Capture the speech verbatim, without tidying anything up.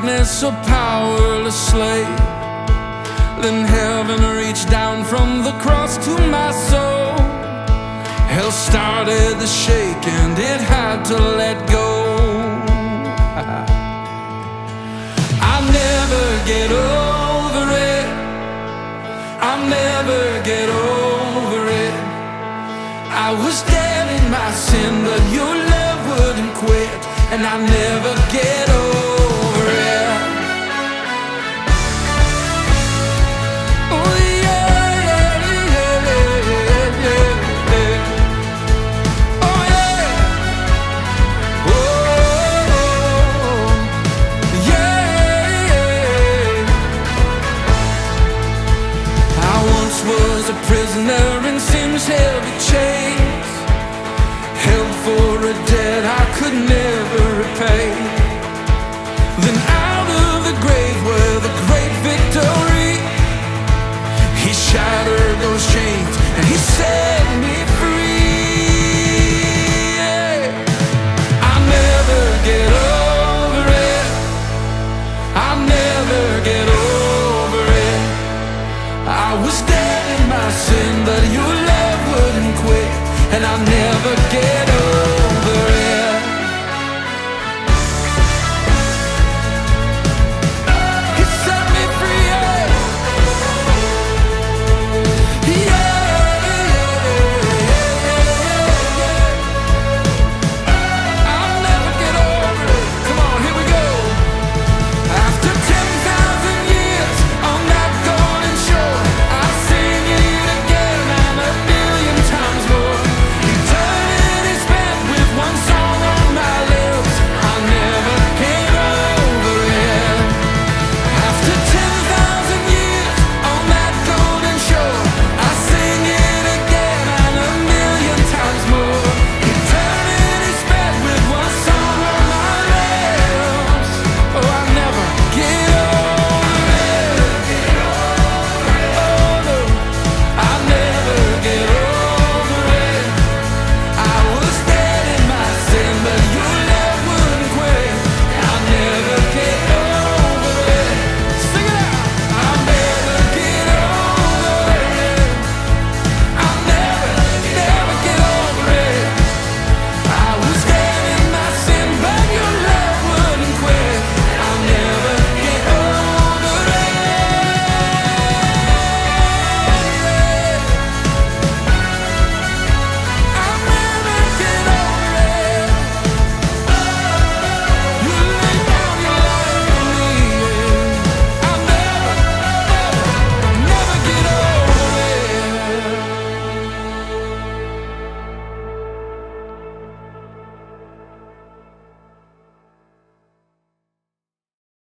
darkness a powerless slave. Then heaven reached down from the cross to my soul. Hell started to shake and it had to let go. I'll never get over it. I'll never get over it. I was dead in my sin, but your love wouldn't quit, and I'll never get over it. Oh yeah, yeah, yeah, yeah, yeah. Oh yeah. Oh, oh, yeah. I once was a prisoner in sin's heavy chains, held for a debt I could never repay. Then out of the grave with a great victory, he shattered those chains and he set me free. Yeah. I'll never get over it. I'll never get over it. I was dead in my sin, but your love wouldn't quit, and I'll never get over it.